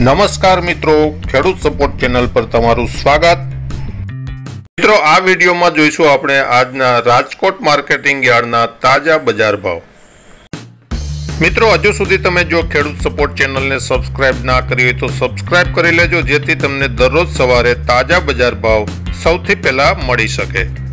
नमस्कार मित्रों, खेडूत support channel पर तमारू स्वागत। मित्रों, आ वीडियो में जोईशुं आपणे आजना राजकोट मार्केटिंग यार्डना ताजा बजार भाव। मित्रों, हजू सुधी तमे जो खेडूत सपोर्ट चैनल ने सब्सक्राइब ना करी होय तो सब्सक्राइब करी लेजो, जेथी तमने दररोज सवारे ताजा बजार भाव सौथी पहेला मळी शके।